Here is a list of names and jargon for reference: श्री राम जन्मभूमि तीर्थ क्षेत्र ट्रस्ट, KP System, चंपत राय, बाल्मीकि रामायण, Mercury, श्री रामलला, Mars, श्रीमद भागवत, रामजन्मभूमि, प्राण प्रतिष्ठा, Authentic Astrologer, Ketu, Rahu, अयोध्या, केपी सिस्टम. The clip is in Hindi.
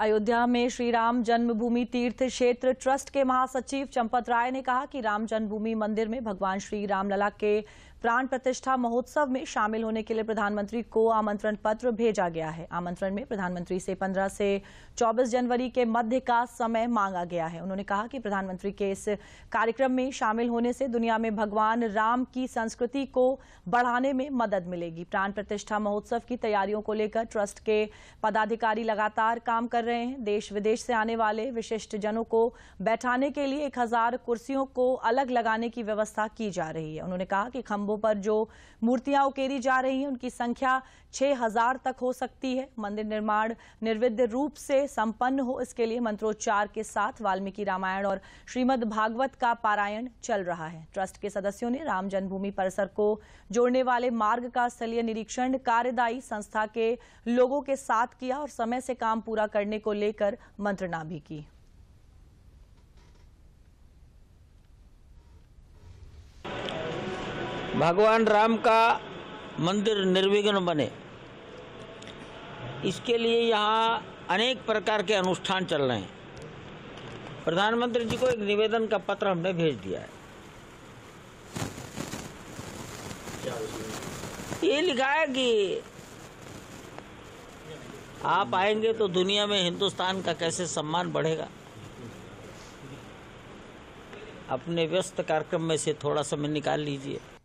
अयोध्या में श्री राम जन्मभूमि तीर्थ क्षेत्र ट्रस्ट के महासचिव चंपत राय ने कहा कि राम जन्मभूमि मंदिर में भगवान श्रीरामलला के प्राण प्रतिष्ठा महोत्सव में शामिल होने के लिए प्रधानमंत्री को आमंत्रण पत्र भेजा गया है। आमंत्रण में प्रधानमंत्री से 15 से 24 जनवरी के मध्य का समय मांगा गया है। उन्होंने कहा कि प्रधानमंत्री के इस कार्यक्रम में शामिल होने से दुनिया में भगवान राम की संस्कृति को बढ़ाने में मदद मिलेगी। प्राण प्रतिष्ठा महोत्सव की तैयारियों को लेकर ट्रस्ट के पदाधिकारी लगातार काम कर रहे हैं। देश विदेश से आने वाले विशिष्ट जनों को बैठाने के लिए 1000 कुर्सियों को अलग लगाने की व्यवस्था की जा रही है। उन्होंने कहा कि पर जो मूर्तियां उकेरी जा रही हैं उनकी संख्या 6000 तक हो सकती है। मंदिर निर्माण निर्विघ्न रूप से संपन्न हो, इसके लिए मंत्रोच्चार के साथ वाल्मीकि रामायण और श्रीमद भागवत का पारायण चल रहा है। ट्रस्ट के सदस्यों ने राम जन्मभूमि परिसर को जोड़ने वाले मार्ग का स्थलीय निरीक्षण कार्यदायी संस्था के लोगों के साथ किया और समय से काम पूरा करने को लेकर मंत्रणा भी की। भगवान राम का मंदिर निर्विघ्न बने, इसके लिए यहाँ अनेक प्रकार के अनुष्ठान चल रहे हैं। प्रधानमंत्री जी को एक निवेदन का पत्र हमने भेज दिया है। ये लिखा है कि आप आएंगे तो दुनिया में हिंदुस्तान का कैसे सम्मान बढ़ेगा। अपने व्यस्त कार्यक्रम में से थोड़ा समय निकाल लीजिए।